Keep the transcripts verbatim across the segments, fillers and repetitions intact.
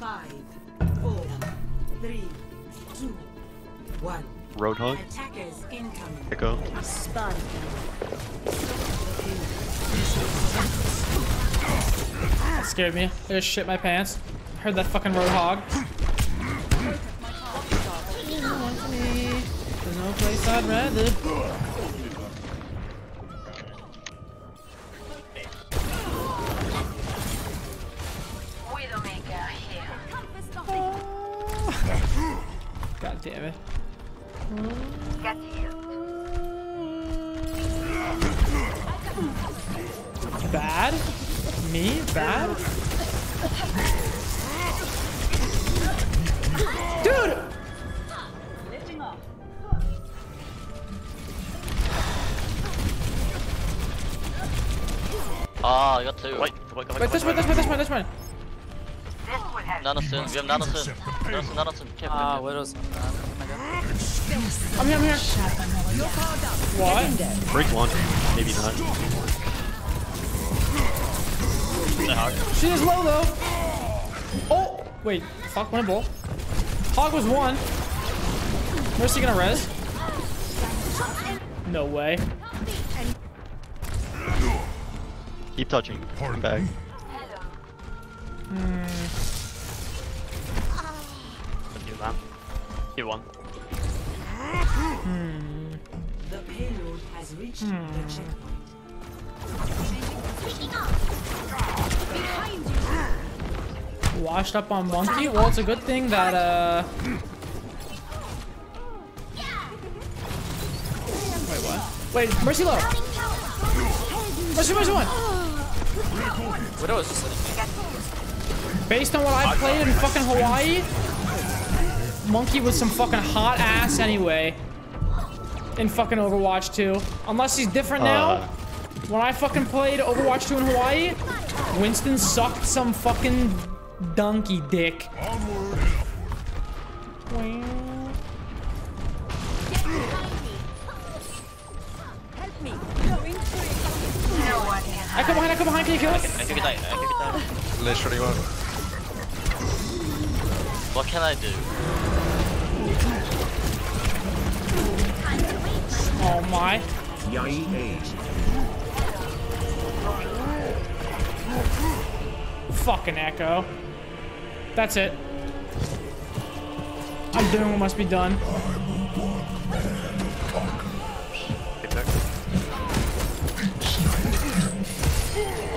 Five, four, three, two, one. Roadhog. Attackers incoming. Echo. Spun. That scared me. I just shit my pants. I heard that fucking Roadhog. There's no place I'd rather. God damn it. Got you. Bad? Me? Bad? Dude! Lifting off. Ah, I got two. Wait, wait, wait, wait, this one, this one, this one, this one. None of them, we have none of them. None of them. Ah, where is? I'm here, I'm here. What? Break one, maybe not. She is low though. Oh, wait. Fuck my ball. Hog was one. Mercy gonna res? No way. Keep touching. I'm back. Hmm. You won. Hmm. The payload has reached hmm. the checkpoint. Washed up on monkey? Well, it's a good thing that uh. Wait, what? Wait, Mercy low. Mercy, Mercy one. Widow is just. Based on what I played in fucking Hawaii, monkey was some fucking hot ass anyway. In fucking Overwatch two, unless he's different uh. now. When I fucking played Overwatch two in Hawaii, Winston sucked some fucking donkey dick. I come behind, I come behind, can you kill it? I can get that, I can get that. Literally one. What can I do? Oh my. Fucking Echo. That's it. I'm doing what must be done.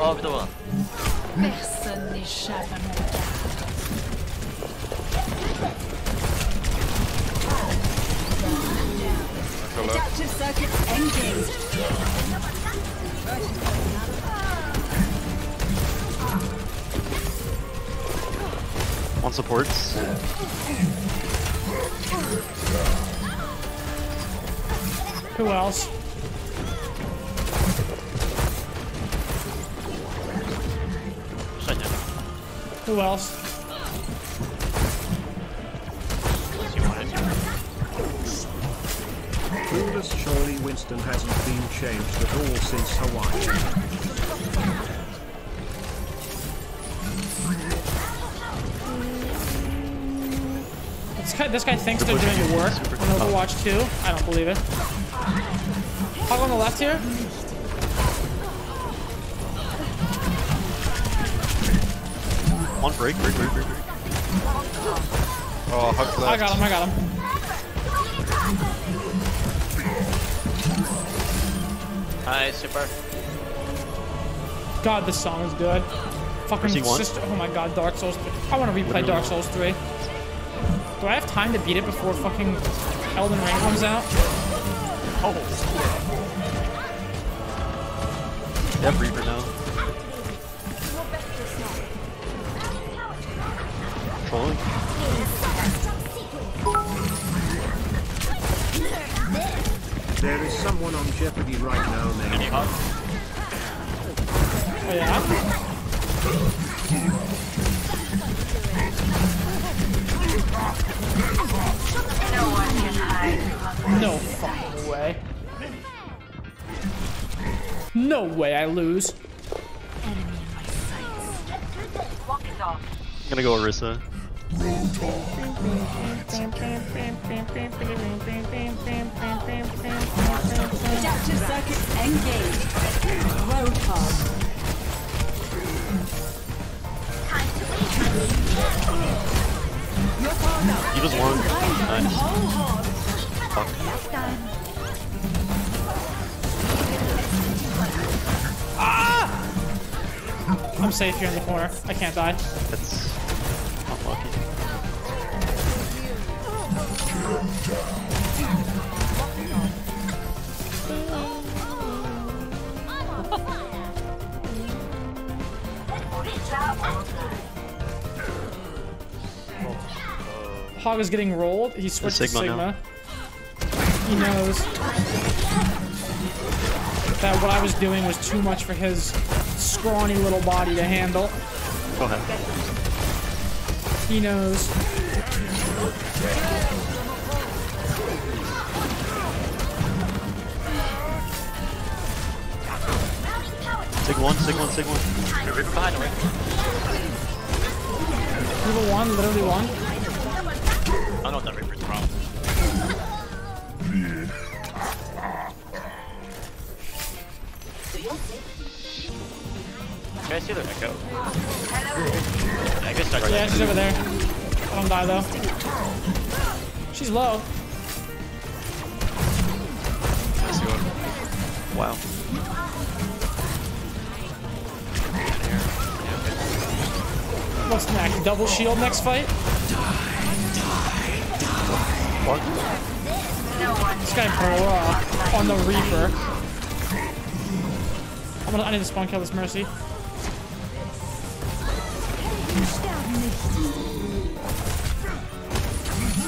Oh, good one. Adaptive circuit engaged. On supports. Who else? Who else? Surely Winston hasn't been changed at all since Hawaii. This guy, this guy thinks they're doing your work on Overwatch two. I don't believe it. Hog on the left here. On break, break, break, break, break. Oh, Hog's left. I got him, I got him. Nice, super. God, this song is good. Fucking sister. Oh my god, Dark Souls three. I want to replay Dark Souls three. Do I have time to beat it before fucking Elden Ring comes out? Oh. They have Reaper now. Trolling. There is someone on Jeopardy right now, man. Oh, yeah? No fucking way. No way I lose. Enemy in my sights. Walk it off. I'm gonna go Orisa. Adaptive circuits engaged. Roadhog. You just won. Nice. Fuck. Ah! I'm safe here in the corner. I can't die. That's unlucky. Hog is getting rolled. He switched to Sigma. He knows that what I was doing was too much for his scrawny little body to handle. Go ahead. He knows. Sig one, Sig one, Sig one. Finally. People won, literally won. I don't know what that Reaper's problem. Can I see the Echo? I guess I yeah, she's over there. I don't die though. She's low. Nice one. Wow. What's next? Double shield next fight? What? This guy broke on the Reaper. I'm gonna, I need to spawn kill this Mercy.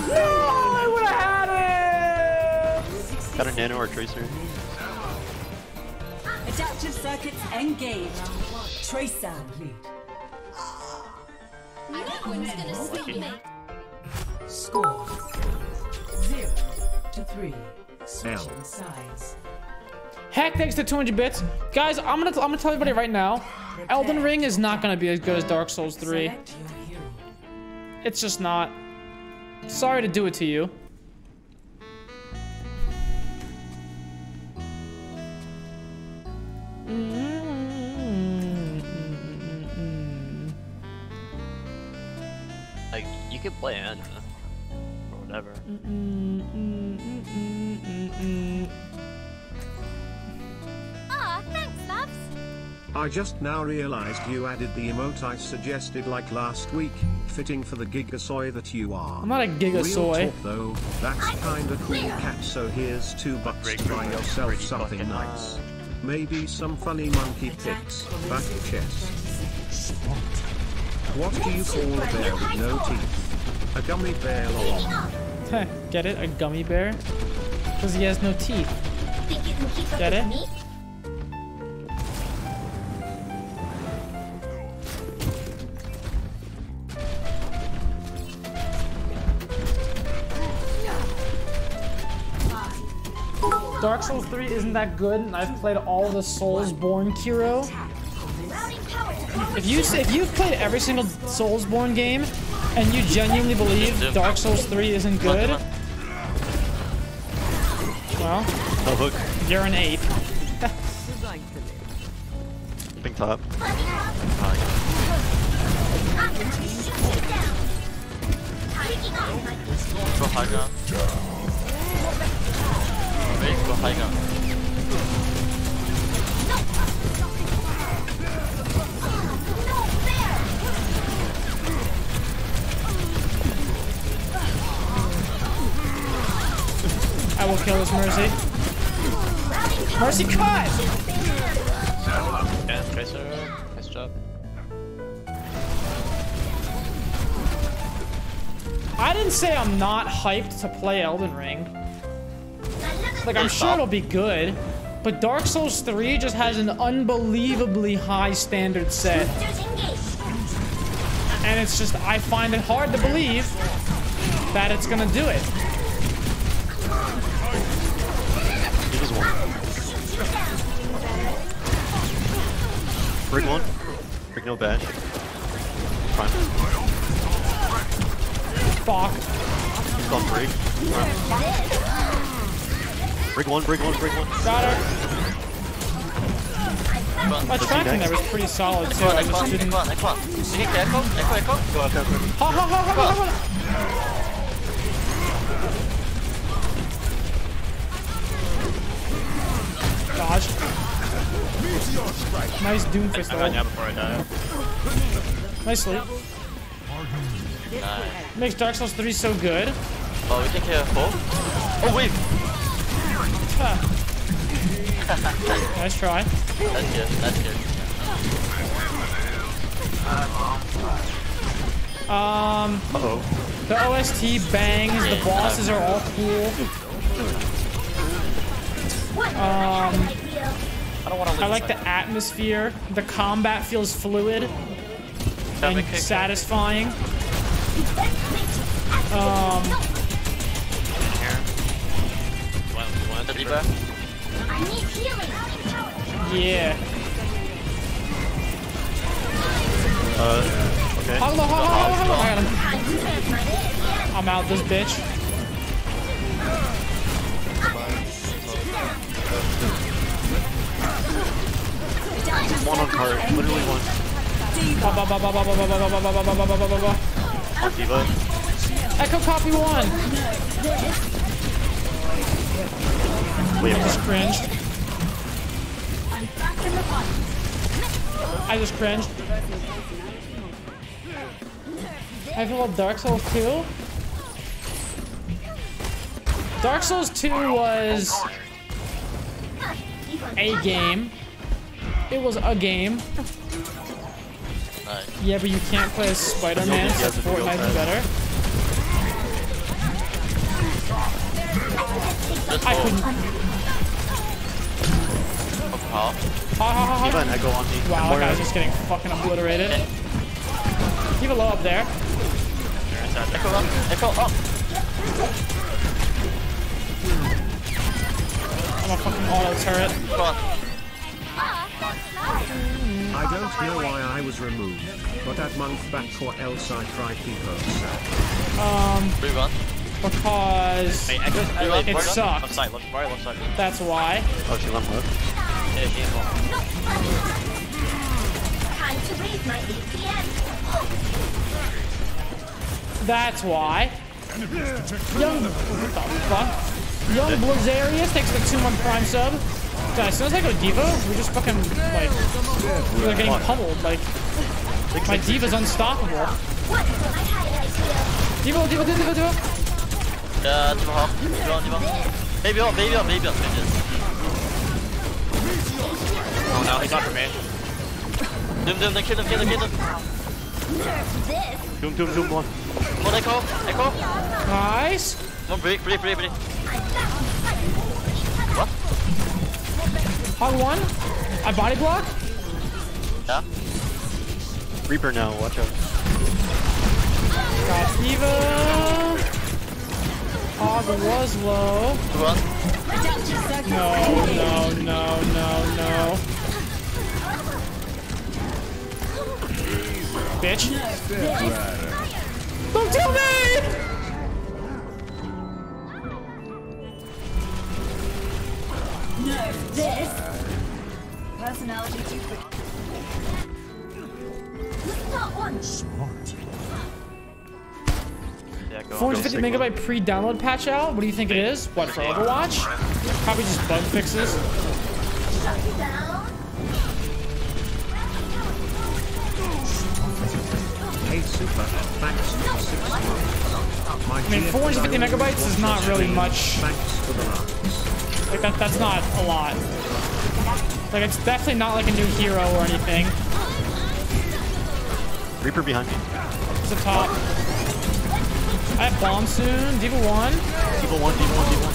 No! I would've had him! Got a nano or a Tracer. Adaptive circuits engaged. Tracer. No one's gonna stop me. Score. zero to three. Switching sides. Heck, thanks to two hundred bits. Guys, I'm gonna, I'm gonna tell everybody right now, Elden Ring is not gonna be as good as Dark Souls three. It's just not. Sorry to do it to you. Like, you could play Anna. Whatever. Mm-mm, mm-mm, mm-mm, mm-mm. Aw, thanks, loves. I just now realized you added the emote I suggested like last week, fitting for the gigasoy that you are. I'm not a gigasoy. Real talk, though, that's kinda cool, cat, so here's two bucks to buy yourself something bucket. Nice. Maybe some funny monkey pics, back chest. What do you call a bear with no teeth? A gummy bear or... Get it? A gummy bear? Because he has no teeth. Get it? Dark Souls three isn't that good, and I've played all the Soulsborne Kiro. If you say, if you've played every single Soulsborne game, and you genuinely believe Dark Souls three isn't good, well, you're an ape. Big top. Go high ground. Go high ground. I will kill this Mercy. Mercy cut! Yeah, Tracer. Nice job. I didn't say I'm not hyped to play Elden Ring. Like, I'm sure it'll be good, but Dark Souls three just has an unbelievably high standard set. And it's just, I find it hard to believe that it's gonna do it. Brig one. Brig no bash. fine. Fuck. He's on Brig. Right. Brig one, Brig one, Brig one. Got her. My tracking there was pretty solid too. I just didn't. Echo, Echo, Echo, Echo, Echo. Go out, go out, go out. Ha ha ha ha ha. Dodge. Nice Doomfist. I got you before I die. Nice sleep. Nice. Makes Dark Souls three so good. Oh, we can kill four. Oh wait. Ah. Nice try. That's good. That's good. Um. Uh oh. The O S T bangs. The bosses are all cool. Um, I, don't want to I like the atmosphere. The combat feels fluid and satisfying. Um, yeah. Uh, okay. Hello, hello, hello. I got him. I'm out this bitch. One on cart, literally one. D.Va. Echo copy one. Wait, I just cringed. I just cringed. I feel like Dark Souls two. Dark Souls two was a game. It was a game. Nice. Yeah, but you can't play as Spider-Man, so Fortnite's better. I couldn't. Ha ha ha. Wow, that guy's just getting fucking obliterated. Keep it low up there. Echo up. Echo up. I'm a fucking auto turret. Come on. I don't know why I was removed, but that month back or else I tried to Um, because hey, Echo's, it, left, it sucked. Left side, left, right, left side. That's why. Oh, she left hook. Yeah, she left. That's why. Young, what the fuck? Young Blazarius takes the two month prime sub. God, as soon as I go D.Va, we're just fucking, like, we're getting pummeled, like, my D.Va's unstoppable. D.Va, D.Va, D.Va, D.Va, D.Va! Yeah, D.Va help. D.Va, D.Va. Baby help, baby help, baby help, bitches. Oh no, he's not for me. Doom, doom, doom, kill him, kill him, kill him. Doom, doom, doom, one. One Echo, Echo. Nice. One break, break, break, break. What? Hog one? I body block? Yeah. Reaper now, watch out. Got D.Va. Hog was low. What? No, no, no, no, no. Bitch. Don't kill me! Nerf this! Personality duplicate. What's that one? Smart. Yeah, go four hundred fifty on, go megabyte pre-download patch out? What do you think it is? What, for Overwatch? Probably just bug fixes. Shut you down. Hey, super. Thanks for six. I mean, four hundred fifty megabytes is not really much. Thanks for the run. Like, that, that's not a lot. Like, it's definitely not like a new hero or anything. Reaper behind me. It's a top. I have bomb soon. D.Va one. D.Va one, D.Va one, D.Va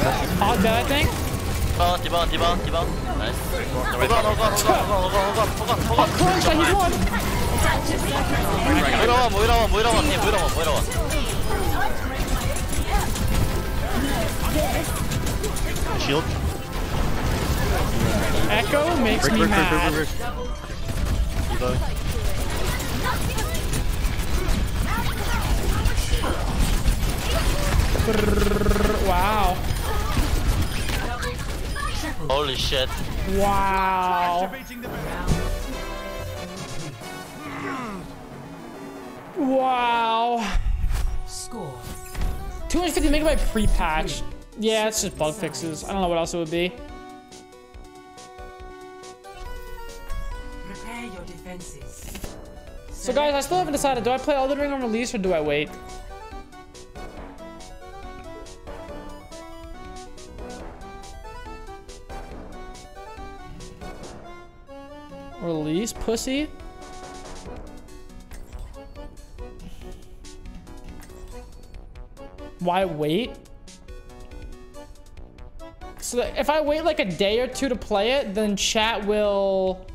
one. Odd that thing. D.Va, D.Va, D.Va, D.Va. Nice. Hold on, hold on, hold on, hold on, hold on, hold on. Of course, I need one. We don't want, we don't want, we don't want, we don't want, we don't want. Shield. Echo makes Rick, me Rick, mad. Rick, Rick, Rick, Rick. Wow. Holy shit. Wow. Wow. Score. two hundred fifty megabyte pre-patch. Yeah, it's just bug fixes. I don't know what else it would be. Prepare your defenses. So guys, I still haven't decided. Do I play Elden Ring on release or do I wait? Release, pussy. Why wait? So if I wait like a day or two to play it, then chat will...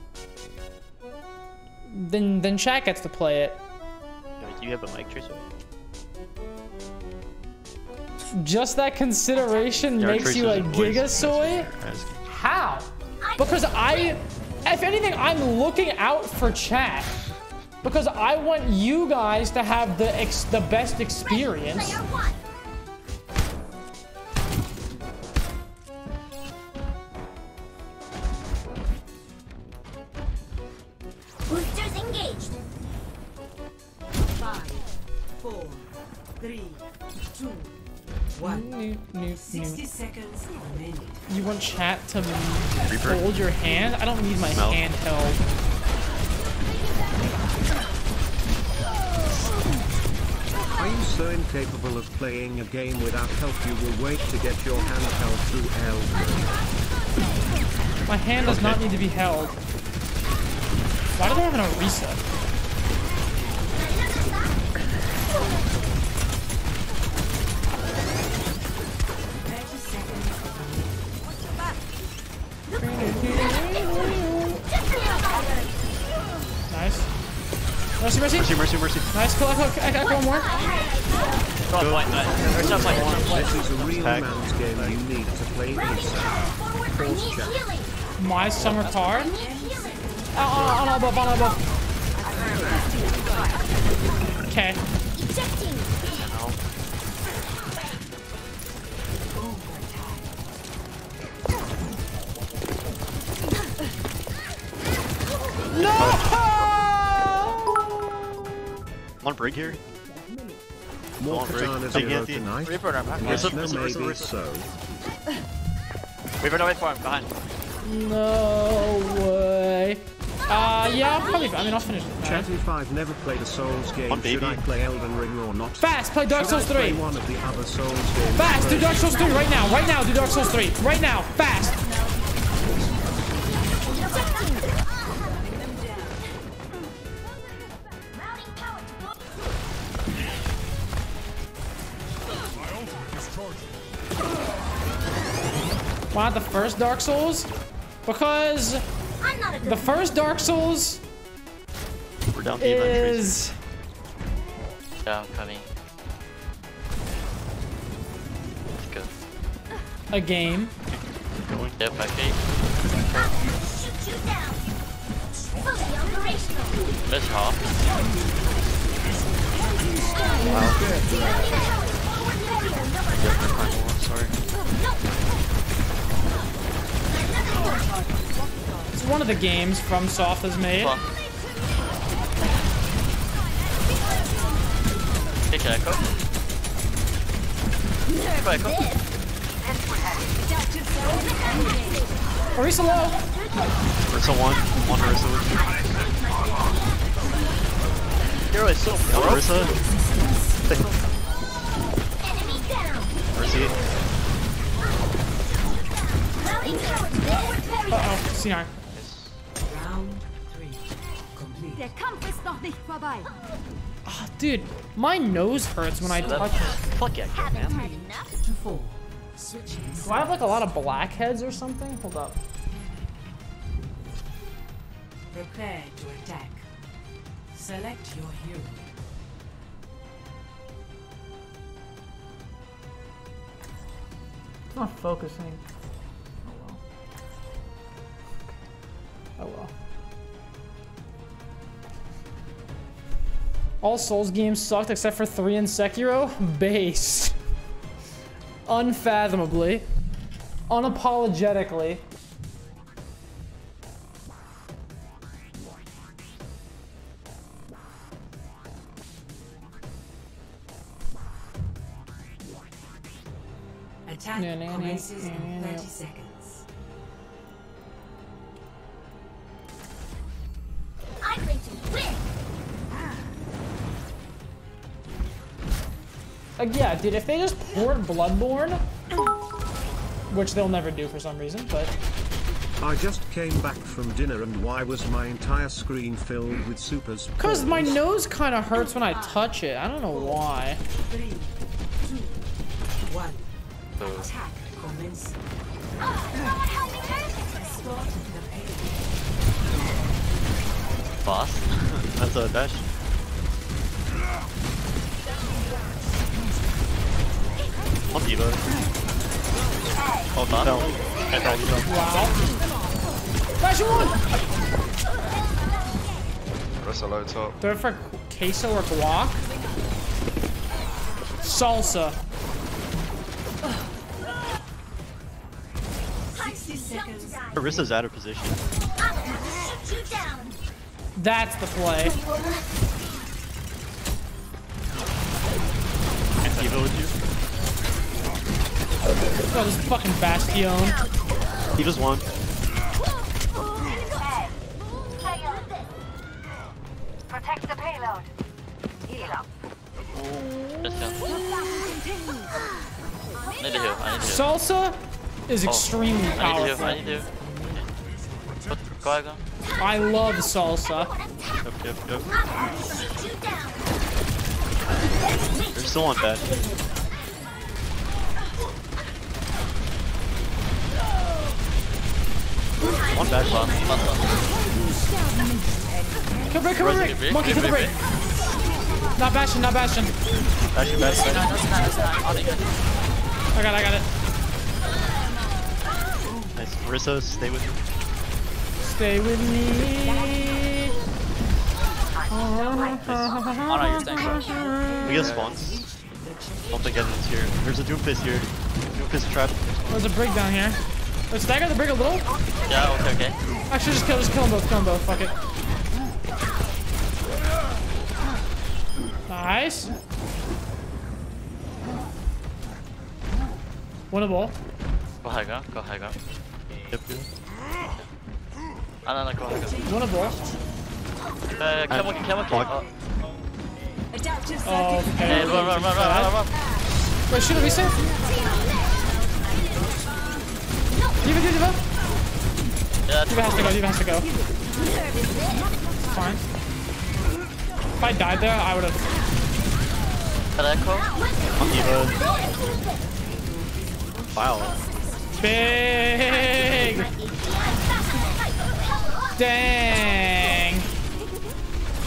Then then chat gets to play it. Do you have a mic, Tracer? Just that consideration yeah, makes Tracer's you a gigasoy? How? Because I... If anything, I'm looking out for chat. Because I want you guys to have the ex the best experience. sixty seconds remaining. You want chat to Reaper. Hold your hand? I don't need my Melt. hand held. Are you so incapable of playing a game without help you will wait to get your hand held through hell? My hand does okay. not need to be held. Why do they have an Orisa? Mercy, mercy, mercy, mercy, mercy. Nice, cool. Echo, echo more. This is a real man's game you need to play. My summer card. On elbow, on elbow. Okay. One Brig here. More katanas are broken knife. Reaper, I'm back. Maybe so. Reaper, no way for him. Behind. No way. Uh, yeah, I'll probably. I mean, I'll finish. Chatty five never played a Souls game. Should I play Elden Ring or not? Fast, play Dark Souls three. One of the other Souls games. Fast, do Dark Souls three right now. Right now, do Dark Souls three. Right now, fast. Why not the first Dark Souls? Because the first Dark Souls We're down is down coming. Let's go. A game. Going down by feet. Shoot you down. Fully operational. Let's hop. Wow. Sorry. It's one of the games FromSoft has made. Take Echo. Take Echo. Orisa low. Orisa one. One Orisa. You're so poor. Orisa. Enemy down. Mercy. Uh-oh, C R. Oh, dude, my nose hurts when I touch it. Fuck yeah, man. Do I have like a lot of blackheads or something? Hold up. Prepare to attack. Select your hero. Not focusing. Oh well. All Souls games sucked except for three and Sekiro. Base. Unfathomably. Unapologetically. Attack no, no, no, commences no, no, no. in thirty seconds. I'm going to win! Like, yeah, dude, if they just poured Bloodborne, which they'll never do for some reason, but... I just came back from dinner and why was my entire screen filled with supers? Because my nose kind of hurts when I touch it. I don't know why. Three, two, one. Attack commences. Oh, someone help me here! Boss? That's a dash. I'll D.Va. Oh, not out. I thought he was. Wow. Flash one! Rest a low top. Do it for queso or guac? Salsa. sixty seconds. Orisa's out of position. I'm gonna shoot you down. That's the play. And D.Va with you. Oh, this fucking Bastion. He just won. Protect the payload. Heal up. I need to heal. Salsa is extremely powerful. I need to heal. I love salsa. Yep, yep, yep. They're still on Bastion. One dash left. Come back, come back. Monkey, come back. Not Bastion, not Bastion. Bastion, Bastion. No, that's not, that's not. I got it, I got it. Nice. Orisa, stay with me. Stay with me. Oh no, you're staying, bro. We get spawns. Don't think anyone's here. There's a Doomfist here. Doomfist trap. There's a Brig down here. Let's stagger the Brig a little. Yeah, okay, okay. I should just kill, just kill them both, kill them both, fuck it. Nice. Winnable. Go high go, go high go. Yep. I don't know, go high go. Winnable. Uh, come on, come on, come on. Oh, okay. Hey, run, run, run, run, run, run. Wait, should we save? D.Va, D.Va, yeah, D.Va has to go, D.Va has to go. Fine. If I died there, I would have... That Echo? I'm D.Va. Wow. Big! Dang!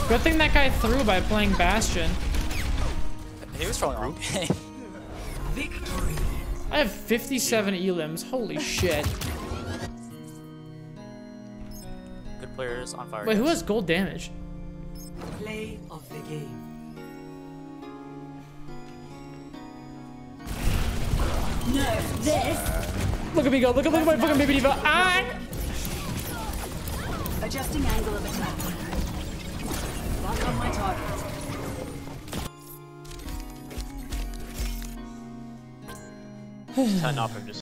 Good thing that guy threw by playing Bastion. He was probably wrong. Victory! I have fifty-seven elims. Holy shit. Good players on fire. Wait, guys. Who has gold damage? Play of the game. Nerf this. Look at me go. Look at look at my fucking baby D.Va. Ah! Adjusting angle of attack. Lock on my target. Turn off and just